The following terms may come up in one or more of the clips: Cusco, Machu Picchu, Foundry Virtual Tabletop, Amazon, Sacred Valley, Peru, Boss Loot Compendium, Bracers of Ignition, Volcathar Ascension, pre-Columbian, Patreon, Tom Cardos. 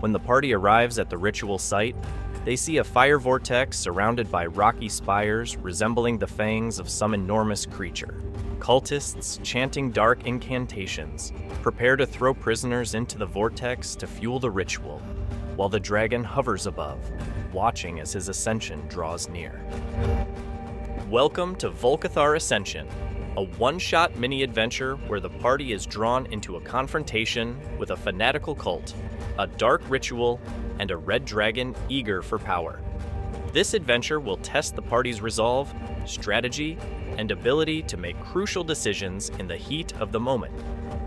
When the party arrives at the ritual site, they see a fire vortex surrounded by rocky spires resembling the fangs of some enormous creature. Cultists, chanting dark incantations, prepare to throw prisoners into the vortex to fuel the ritual, while the dragon hovers above, watching as his ascension draws near. Welcome to Volcathar Ascension, a one-shot mini-adventure where the party is drawn into a confrontation with a fanatical cult, a dark ritual, and a red dragon eager for power. This adventure will test the party's resolve, strategy, and ability to make crucial decisions in the heat of the moment.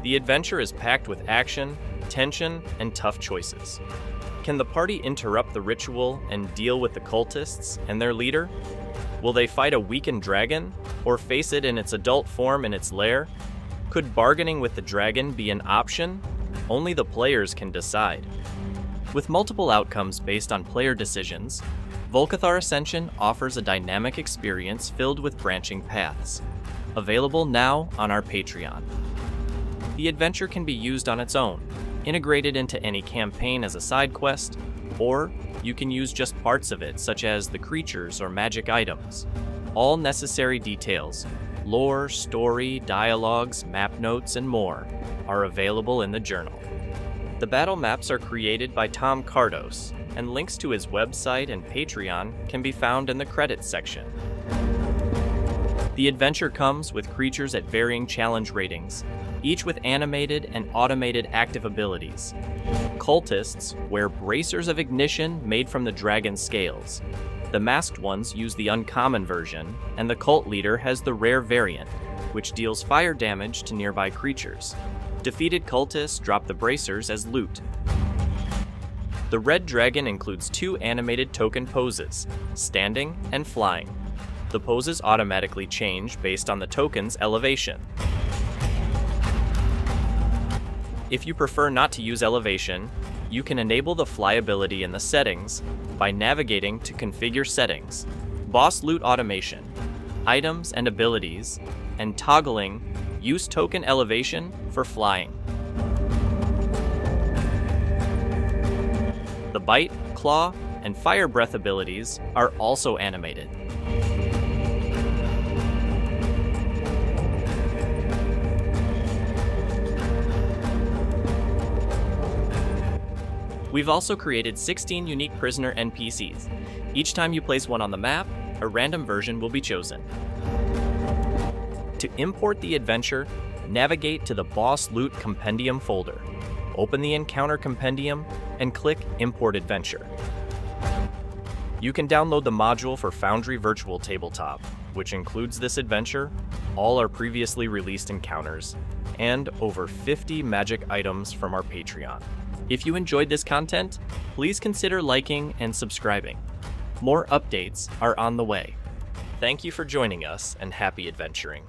The adventure is packed with action, tension, and tough choices. Can the party interrupt the ritual and deal with the cultists and their leader? Will they fight a weakened dragon, or face it in its adult form in its lair? Could bargaining with the dragon be an option? Only the players can decide. With multiple outcomes based on player decisions, Volcathar Ascension offers a dynamic experience filled with branching paths, available now on our Patreon. The adventure can be used on its own, integrated into any campaign as a side quest, or you can use just parts of it, such as the creatures or magic items. All necessary details, lore, story, dialogues, map notes, and more, are available in the journal. The battle maps are created by Tom Cardos, and links to his website and Patreon can be found in the credits section. The adventure comes with creatures at varying challenge ratings, each with animated and automated active abilities. Cultists wear bracers of ignition made from the dragon scales. The masked ones use the uncommon version, and the cult leader has the rare variant, which deals fire damage to nearby creatures. Defeated cultists drop the bracers as loot. The red dragon includes two animated token poses, standing and flying. The poses automatically change based on the token's elevation. If you prefer not to use elevation, you can enable the fly ability in the settings by navigating to Configure Settings, Boss Loot Automation, Items and Abilities, and toggling Use Token Elevation for flying. The Bite, Claw, and Fire Breath abilities are also animated. We've also created 16 unique prisoner NPCs. Each time you place one on the map, a random version will be chosen. To import the adventure, navigate to the Boss Loot Compendium folder, open the Encounter Compendium, and click Import Adventure. You can download the module for Foundry Virtual Tabletop, which includes this adventure, all our previously released encounters, and over 50 magic items from our Patreon. If you enjoyed this content, please consider liking and subscribing. More updates are on the way. Thank you for joining us, and happy adventuring.